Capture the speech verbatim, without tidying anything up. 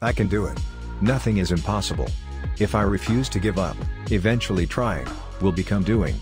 I can do it. Nothing is impossible. If I refuse to give up, eventually trying will become doing.